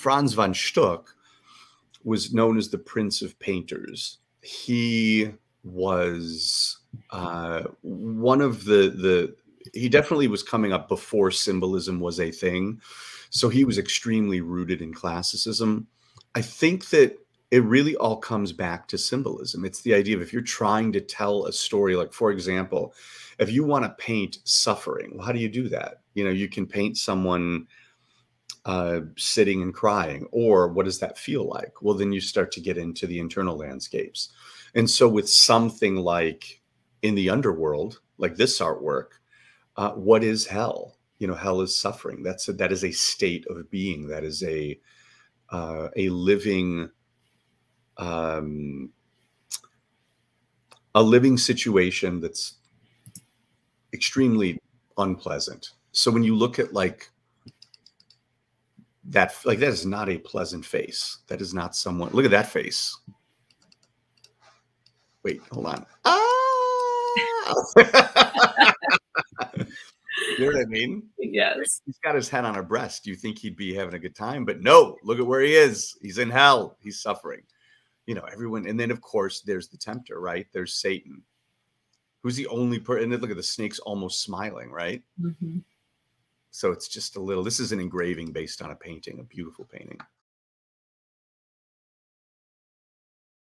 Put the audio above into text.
Franz von Stuck was known as the Prince of Painters. He was one of the he definitely was coming up before symbolism was a thing. So he was extremely rooted in classicism. I think that it really all comes back to symbolism. It's the idea of, if you're trying to tell a story, like, for example, if you want to paint suffering, well, how do you do that? You know, you can paint someone sitting and crying, or what does that feel like? Well, then you start to get into the internal landscapes. And so with something like in the underworld, like this artwork, what is hell? You know, hell is suffering. That is a state of being. That is a living, situation that's extremely unpleasant. So when you look at like that is not a pleasant face. That is not someone. Look at that face. Wait, hold on. Ah! You know what I mean? Yes. He's got his head on her breast. You think he'd be having a good time, but no, look at where he is. He's in hell. He's suffering. You know, everyone. And then, of course, there's the tempter, right? There's Satan, who's the only person. And then look at the snake's almost smiling, right? Mm-hmm. So it's just a little, this is an engraving based on a painting, a beautiful painting.